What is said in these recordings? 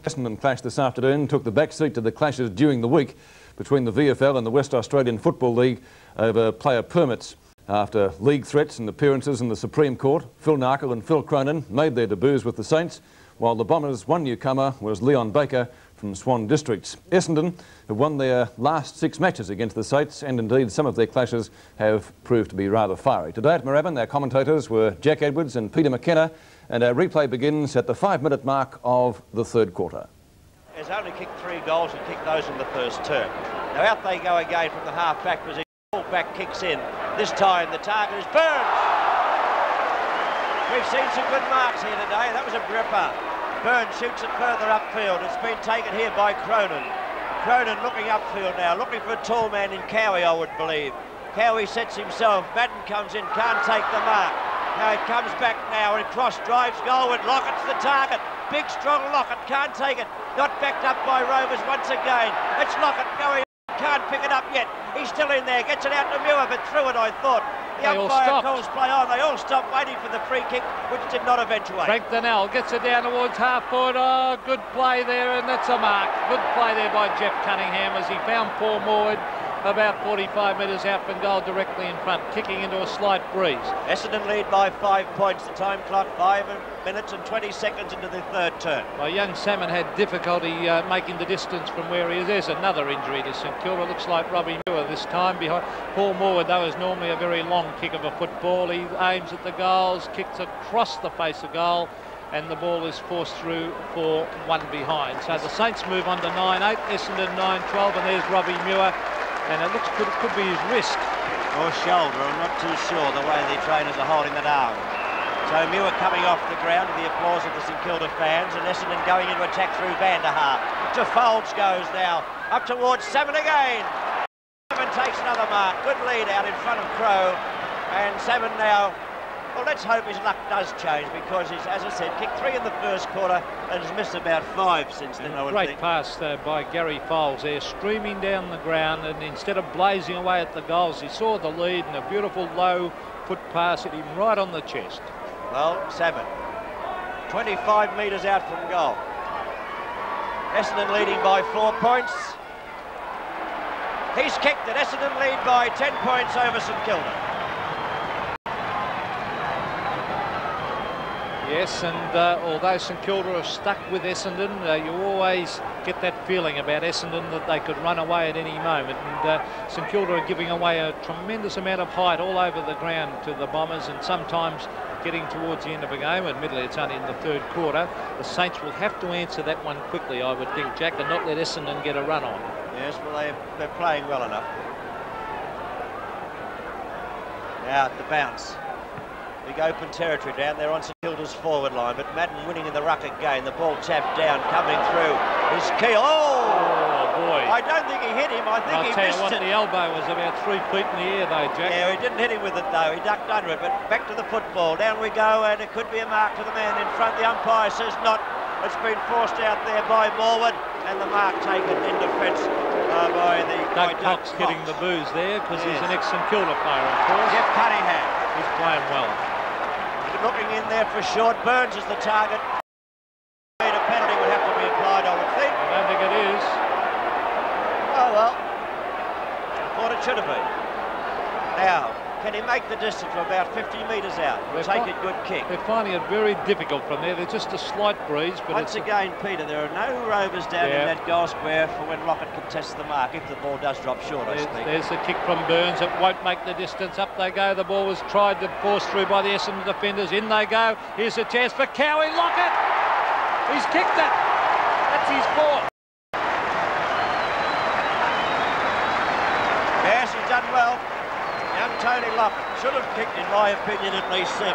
Essendon clash this afternoon took the back seat to the clashes during the week between the VFL and the West Australian Football League over player permits. After league threats and appearances in the Supreme Court, Phil Narkle and Phil Cronan made their debuts with the Saints, while the Bombers' one newcomer was Leon Baker from Swan Districts. Essendon have won their last six matches against the Saints, and indeed some of their clashes have proved to be rather fiery. Today at Moorabbin, our commentators were Jack Edwards and Peter McKenna, and our replay begins at the 5-minute mark of the third quarter. Has only kicked three goals and kicked those in the first turn. Now out they go again from the half-back position. Full-back kicks in. This time the target is Burns. We've seen some good marks here today. That was a gripper. Burns shoots it further upfield. It's been taken here by Cronan. Cronan looking upfield now, looking for a tall man in Cowie, I would believe. Cowie sets himself. Madden comes in, can't take the mark. Now it comes back now, and Cross drives goalward. Lockett's the target. Big, strong Lockett, can't take it. Not backed up by Rovers once again. It's Lockett going, can't pick it up yet. He's still in there, gets it out to Muir, but threw it, I thought. The umpire calls play on. They all stopped waiting for the free kick, which did not eventuate. Frank Dunell gets it down towards half forward. Oh, good play there, and that's a mark. Good play there by Geoff Cunningham as he found Paul Morwood about 45 metres out from goal, directly in front, kicking into a slight breeze. Essendon lead by 5 points. The time clock, 5 minutes and 20 seconds into the third turn. Well, young Salmon had difficulty making the distance from where he is. There's another injury to St. Kilda. Looks like Robbie Muir this time behind. Paul Moore, though, is normally a very long kick of a football. He aims at the goals, kicks across the face of goal, and the ball is forced through for one behind. So the Saints move on to 9-8, Essendon 9-12, and there's Robbie Muir. And it looks good, it could be his wrist or shoulder, I'm not too sure, the way the trainers are holding that arm. So Muir coming off the ground with the applause of the St Kilda fans, and Essendon going into attack through van der Haar. To Foles goes now, up towards Salmon again. Salmon takes another mark, good lead out in front of Crowe, and Salmon now, well, let's hope his luck does change, because he's, as I said, kicked three in the first quarter and has missed about five since then, I would think. Great pass by Gary Foles there, streaming down the ground, and instead of blazing away at the goals, he saw the lead, and a beautiful low foot pass hit him right on the chest. Well, Salmon, 25 metres out from goal. Essendon leading by 4 points. He's kicked it. Essendon lead by 10 points over St Kilda. Yes, and although St Kilda have stuck with Essendon, you always get that feeling about Essendon that they could run away at any moment. And St Kilda are giving away a tremendous amount of height all over the ground to the Bombers, and sometimes getting towards the end of a game. Admittedly, it's only in the third quarter. The Saints will have to answer that one quickly, I would think, Jack, and not let Essendon get a run on. Yes, well, they're playing well enough. Now at the bounce. Big open territory down there on St Kilda's forward line, but Madden winning in the ruck again. The ball tapped down, coming through his keel. Oh boy! I don't think he hit him. I think he missed it. The elbow was about 3 feet in the air, though, Jack. Yeah, he didn't hit him with it though. He ducked under it. But back to the football. Down we go, and it could be a mark to the man in front. The umpire says not. It's been forced out there by Morwood, and the mark taken in defence by the Doug Cox. Getting the booze there because he's an ex-St Kilda player, of course. Geoff Cunningham. He's playing well. Looking in there for short. Burns is the target. A penalty would have to be applied, I would think. I don't think it is. Oh well. I thought it should have been. Now, can he make the distance from about 50 metres out? Take a good kick. They're finding it very difficult from there. There's just a slight breeze. But once again, Peter, there are no Rovers down in that goal square for when Lockett contests the mark, if the ball does drop short, I think. There's the kick from Burns. It won't make the distance. Up they go. The ball was tried to force through by the Essendon defenders. In they go. Here's a chance for Cowie. Lockett! He's kicked it. That's his fourth. Yes, he's done well. Young Tony Lockett should have kicked, in my opinion, at least 7.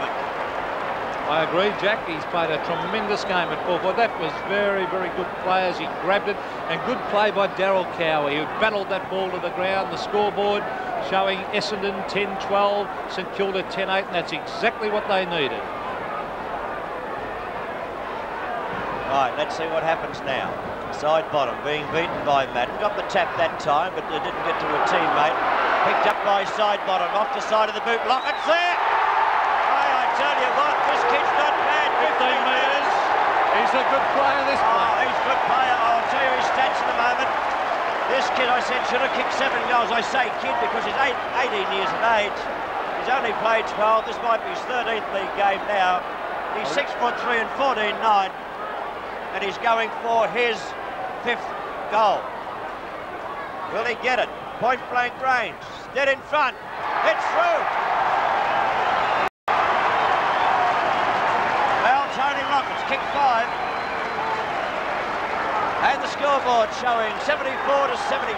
I agree, Jack. He's played a tremendous game at full forward. That was very, very good play as he grabbed it, and good play by Darryl Cowie, who battled that ball to the ground. The scoreboard showing Essendon 10-12, St Kilda 10-8, and that's exactly what they needed. Right, let's see what happens now. Side bottom being beaten by Madden. Got the tap that time, but didn't get to a teammate. Picked up by side bottom, off the side of the boot. Lockett's there! Oh, I tell you what, this kid's not bad. 15 metres. He He's a good player, this player. Oh, he's a good player. I'll tell you his stats in a moment. This kid, I said, should have kicked 7 goals. I say kid because he's 18 years of age. He's only played 12. This might be his 13th league game now. He's 6'3" and 14'9", and he's going for his 5th goal. Will he get it? Point blank range. Dead in front. It's through. Well, Tony Lockett's kicked 5. And the scoreboard showing 74 to 72.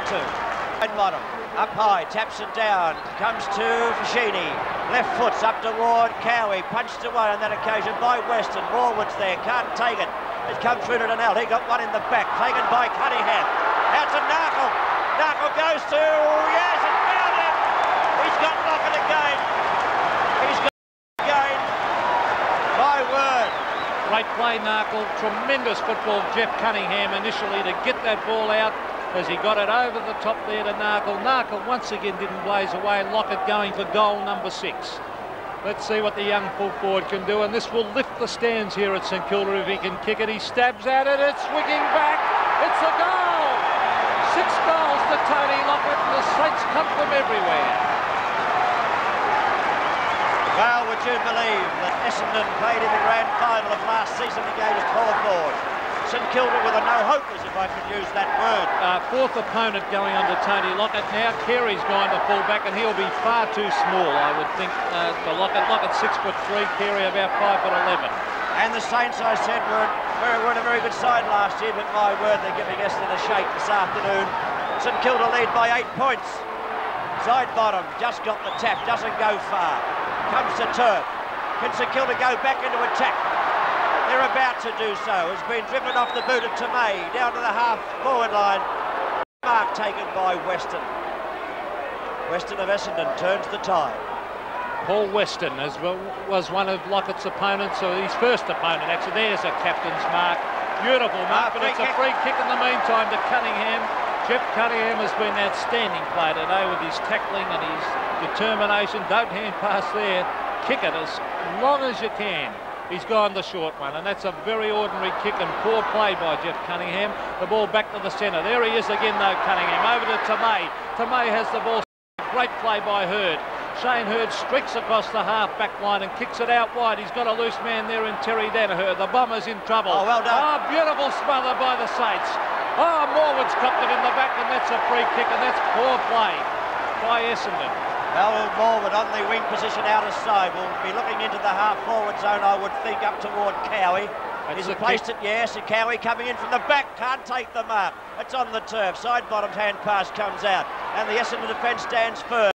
And bottom. Up high, taps it down. Comes to Foschini. Left foot's up toward Cowie. Punched away on that occasion by Weston. Morwood's there. Can't take it. It comes through to Dunell. He got one in the back. Taken by Cunningham. Out to Narkle. Narkle goes to... Yes, and found it! He's got Lockett again. He's got Lockett again. My word. Great play, Narkle. Tremendous football. Geoff Cunningham initially to get that ball out as he got it over the top there to Narkle. Narkle once again didn't blaze away. Lockett going for goal number 6. Let's see what the young full forward can do, and this will lift the stands here at St Kilda if he can kick it. He stabs at it, it's swinging back, it's a goal! 6 goals to Tony Lockett, and the Saints come from everywhere. Well, would you believe that Essendon played in the grand final of last season against Hawthorn? St Kilda with a no-hopers, if I could use that word. 4th opponent going on to Tony Lockett now. Carey's going to full back, and he'll be far too small, I would think, for Lockett. Lockett 6'3", Carey about 5'11". And the Saints, I said, were a very good side last year, but my word, they're giving Essendon a shake this afternoon. St Kilda lead by 8 points. Side bottom, just got the tap, doesn't go far. Comes to turf. Can St Kilda go back into attack? They're about to do so. It's been driven off the boot of Tomei, down to the half-forward line. Mark taken by Weston. Weston of Essendon turns the tie. Paul Weston as well, was one of Lockett's opponents, or his first opponent, actually. There's a captain's mark. Beautiful mark, but it's a free kick in the meantime to Cunningham. Geoff Cunningham has been an outstanding player today with his tackling and his determination. Don't hand pass there. Kick it as long as you can. He's gone the short one, and that's a very ordinary kick and poor play by Geoff Cunningham. The ball back to the centre. There he is again, though, Cunningham. Over to Tomei. Tomei has the ball. Great play by Hurd. Shane Hurd streaks across the half-back line and kicks it out wide. He's got a loose man there in Terry Daniher. The Bomber's in trouble. Oh, well done. Ah, oh, beautiful smother by the Saints. Ah, oh, Morwood's copped it in the back, and that's a free kick, and that's poor play by Essendon. Well, Morwood on the wing position, outer side, will be looking into the half-forward zone, I would think, up toward Cowie. He's placed it, yes, and Cowie coming in from the back, can't take the mark. It's on the turf, side bottomed hand pass comes out, and the Essendon defence stands firm.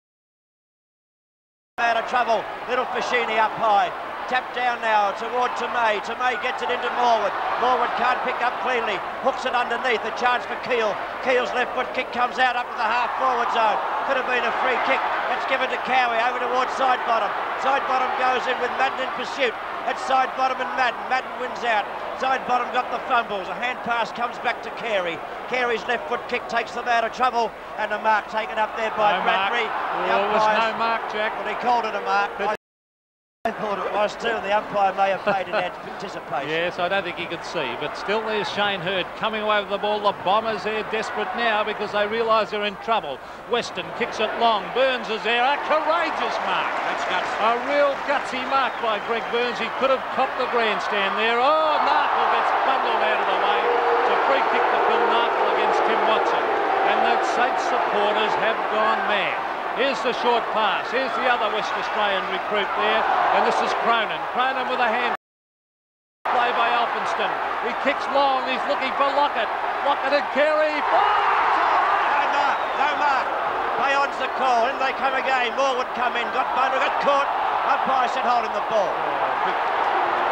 Out of trouble, little Foschini up high, tapped down now toward Tomei. Tomei gets it into Morwood. Morwood can't pick up cleanly, hooks it underneath, a chance for Keel. Keel's left foot kick comes out up to the half-forward zone. Could have been a free kick. It's given to Cowie, over towards side bottom. Side bottom goes in with Madden in pursuit. It's side bottom and Madden. Madden wins out. Side bottom got the fumbles. A hand pass comes back to Carey. Carey's left foot kick takes them out of trouble, and a mark taken up there by Bradbury. There was no mark, Jack. But he called it a mark. But I thought it was too, and the umpire may have played in anticipation. Yes, I don't think he could see, but still there's Shane Hurd coming away with the ball. The Bombers there desperate now because they realise they're in trouble. Weston kicks it long, Burns is there, a courageous mark. That's gutsy. A real gutsy mark by Greg Burns. He could have copped the grandstand there. Oh, Narkle gets bundled out of the way. It's a free kick to Phil Narkle against Tim Watson, and the Saints supporters have gone mad. Here's the short pass. Here's the other West Australian recruit there, and this is Cronan. Cronan with a hand play by Alphinston. He kicks long. He's looking for Lockett. Lockett and Carey. Oh, no mark. Play on's the call. In they come again. Morwood come in. Got Bundy. Got caught. Umpire said holding the ball.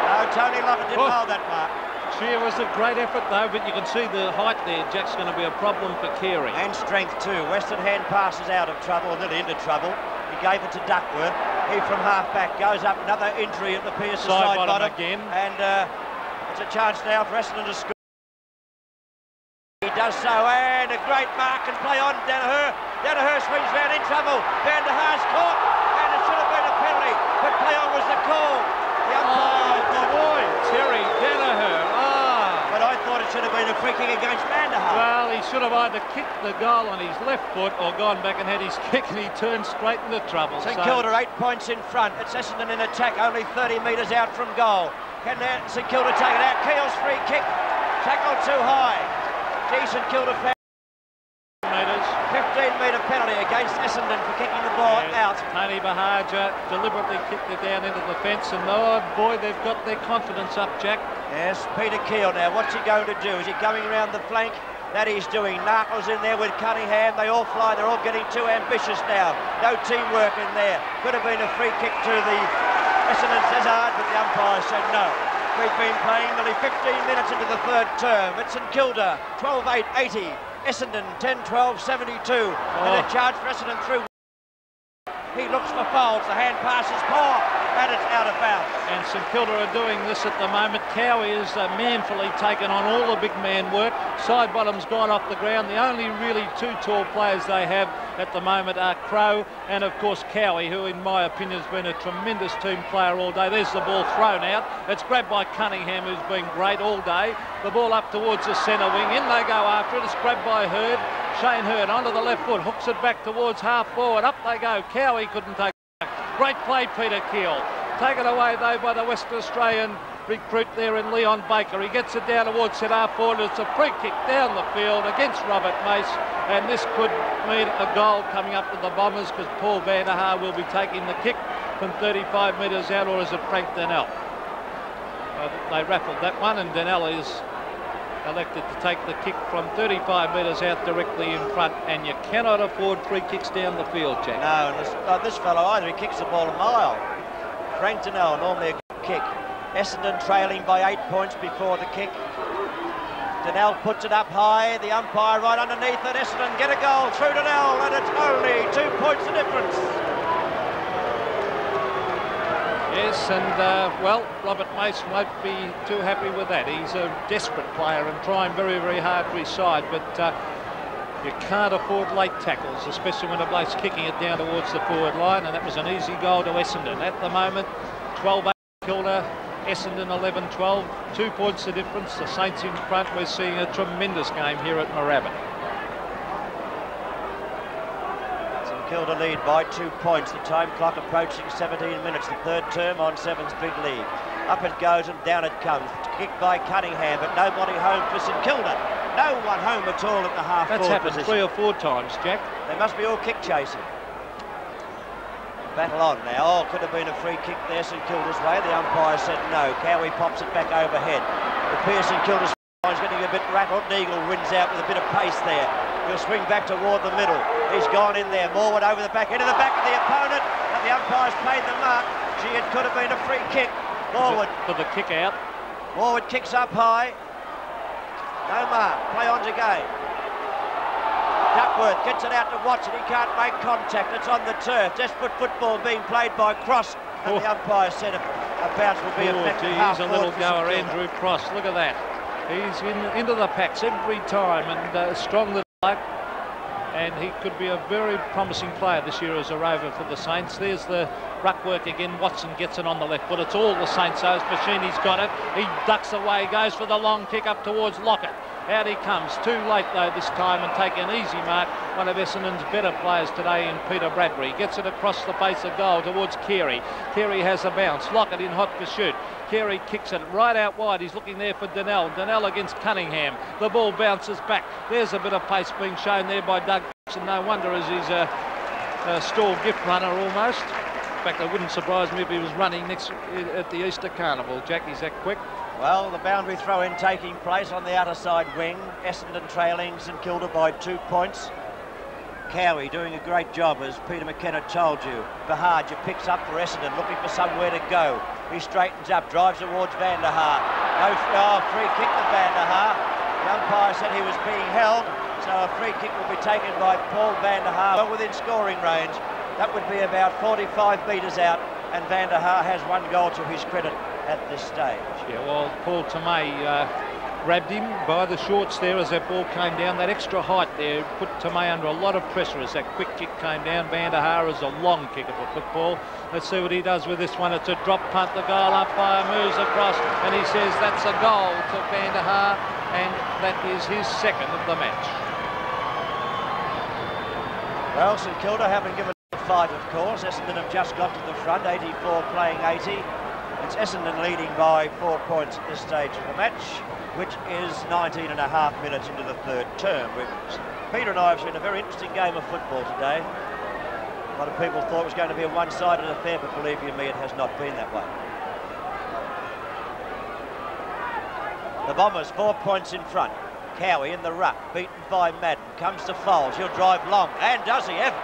No, Tony Lockett didn't hold that mark. It was a great effort though, but you can see the height there. Jack's going to be a problem for Carey. And strength too. Western hand passes out of trouble, a little into trouble. He gave it to Duckworth. He from half back goes up. Another injury at the Pierce side bottom again. And it's a chance now for Essendon to score. He does so, and a great mark and play on Daniher. Daniher swings round in trouble. Van der Haar's caught, and it should have been a penalty, but play on was the call. The umpire. Terry Daniher. thought it should have been a free kick against Van der Haar. Well, he should have either kicked the goal on his left foot or gone back and had his kick, and he turned straight into trouble. St Kilda 8 points in front. It's Essendon in attack, only 30 metres out from goal. Can St Kilda take it out? Keel's free kick. Tackled too high. Decent Kilda fan. 15-metre penalty against Essendon for kicking the ball out. Tony Bahaja deliberately kicked it down into the fence, and oh boy, they've got their confidence up, Jack. Yes, Peter Keel now, what's he going to do? Is he going around the flank? That he's doing. Narkle's in there with Cunningham. They all fly, they're all getting too ambitious now. No teamwork in there. Could have been a free kick to the Essendon Hazard, but the umpire said no. We've been playing nearly 15 minutes into the third term. It's St Kilda, 12-8-80. Essendon 10-12-72, and a charge for Essendon through. He looks for Foles, the hand passes Paul, and it's out of bounds. And St Kilda are doing this at the moment. Cowie is manfully taken on all the big man work. Side bottom's gone off the ground. The only really two tall players they have at the moment are Crowe and of course Cowie, who in my opinion has been a tremendous team player all day. There's the ball thrown out. It's grabbed by Cunningham, who's been great all day. The ball up towards the centre wing, in they go after it, it's grabbed by Hurd, Shane Hurd onto the left foot, hooks it back towards half forward, up they go, Cowie couldn't take it back. Great play Peter Keel, taken away though by the West Australian recruit there in Leon Baker. He gets it down towards centre half forward, it's a free kick down the field against Robert Mace, and this could mean a goal coming up to the Bombers because Paul van der Haar will be taking the kick from 35 metres out, or is it Frank Dunell? They raffled that one, and Dunell is elected to take the kick from 35 metres out directly in front, and you cannot afford free kicks down the field, Jack. No, and this fellow either he kicks the ball a mile. Frank Dunell, normally a good kick. Essendon trailing by 8 points before the kick. Dunell puts it up high, the umpire right underneath it. Essendon get a goal through Dunell, and it's only 2 points the difference. Yes, and well, Robert Mace won't be too happy with that. He's a desperate player and trying very, very hard for his side, but you can't afford late tackles, especially when a bloke's kicking it down towards the forward line, and that was an easy goal to Essendon. At the moment, 12-8 Kilda, Essendon 11-12, 2 points the difference, the Saints in front. We're seeing a tremendous game here at Moorabbin. Kilda lead by 2 points, the time clock approaching 17 minutes, the third term on Seven's big lead. Up it goes and down it comes, kicked by Cunningham, but nobody home for St Kilda. No one home at all at the half forward position. That's happened 3 or 4 times, Jack. They must be all kick chasing. Battle on now. Oh, could have been a free kick there St Kilda's way. The umpire said no. Cowie pops it back overhead. The Pearson Kilda's is getting a bit rattled. Neagle wins out with a bit of pace there. He'll swing back toward the middle. He's gone in there. Morwood over the back, into the back of the opponent, and the umpire's played the mark. Gee, it could have been a free kick. Morwood. For the kick out. Morwood kicks up high. No mark. Play on again. Duckworth gets it out to Watson. He can't make contact. It's on the turf. Desperate football being played by Cross. And the umpire said a bounce will be effective. He's a little goer, Andrew Cross. Look at that. He's into the packs every time, and strong little bloke, and he could be a very promising player this year as a rover for the Saints. There's the ruck work again. Watson gets it on the left foot. It's all the Saints owes. Foschini's got it. He ducks away, goes for the long kick up towards Lockett. Out he comes. Too late though this time, and take an easy mark. One of Essendon's better players today in Peter Bradbury. Gets it across the base of goal towards Carey. Carey has a bounce. Lockett in hot pursuit. Carey kicks it right out wide. He's looking there for Dunell. Dunell against Cunningham. The ball bounces back. There's a bit of pace being shown there by Doug Cox, and no wonder as he's a stall gift runner almost. In fact, it wouldn't surprise me if he was running next at the Easter Carnival. Jack, he's that quick. Well, the boundary throw-in taking place on the outer side wing. Essendon trailing St Kilda by 2 points. Cowie doing a great job, as Peter McKenna told you. Bahaja picks up for Essendon, looking for somewhere to go. He straightens up, drives towards Van der Haar. No free kick to Van der Haar. The umpire said he was being held, so a free kick will be taken by Paul Van der Haar. Well within scoring range, that would be about 45 metres out, and Van der Haar has one goal to his credit at this stage. Yeah, well, Paul Tomei grabbed him by the shorts there as that ball came down. That extra height there put Tomei under a lot of pressure as that quick kick came down. Van der Haar is a long kicker for football. Let's see what he does with this one. It's a drop punt. The goal umpire moves across and he says that's a goal to Van der Haar, and that is his second of the match. Well, St Kilda haven't given a fight, of course. Essendon have just got to the front, 84 playing 80. It's Essendon leading by 4 points at this stage of the match, which is 19 and a half minutes into the third term. Peter and I have seen a very interesting game of football today. A lot of people thought it was going to be a one-sided affair, but believe you me, it has not been that way. The Bombers 4 points in front. Cowie in the ruck, beaten by Madden, comes to Foles. He'll drive long, and does he ever?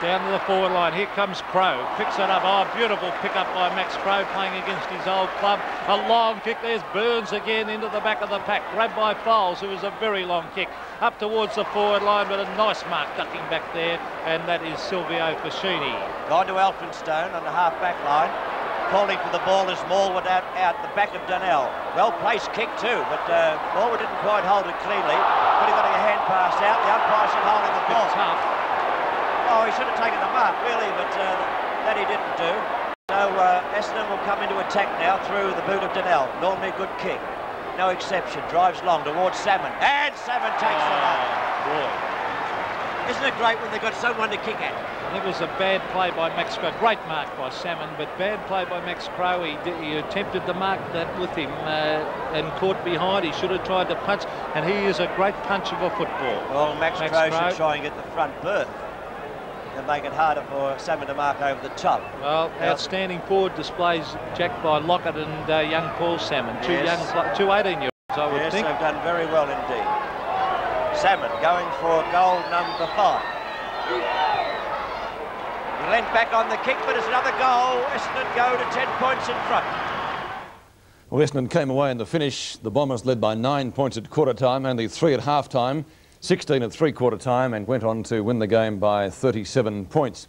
Down to the forward line, here comes Crowe, picks it up. Oh, beautiful pick up by Max Crowe, playing against his old club. A long kick, there's Burns again into the back of the pack, grabbed by Foles, who was a very long kick, up towards the forward line, but a nice mark ducking back there, and that is Silvio Foschini. Gone to Elphinstone on the half-back line, calling for the ball as Morwood out the back of Dunell. Well-placed kick too, but Morwood didn't quite hold it cleanly, but he got a hand pass out, the umpire should hold the ball. Oh, he should have taken the mark, really, but that he didn't do. So Essendon will come into attack now through the boot of Dunell. Normally a good kick. No exception. Drives long towards Salmon. And Salmon takes the mark. Boy. Isn't it great when they've got someone to kick at? It was a bad play by Max Crowe. Great mark by Salmon, but bad play by Max Crowe. He attempted to mark that with him and caught behind. He should have tried to punch, and he is a great puncher of a football. Well, Max Crowe should try and get the front berth and make it harder for Salmon to mark over the top. Well, outstanding forward displays, Jack, by Lockett and young Paul Salmon. Two 18-year-olds, I would think. Yes, they've done very well indeed. Salmon going for goal number 5. He leant back on the kick, but it's another goal. Essendon go to 10 points in front. Well, Essendon came away in the finish. The Bombers led by 9 points at quarter time, only 3 at half time. 16 at three-quarter time, and went on to win the game by 37 points.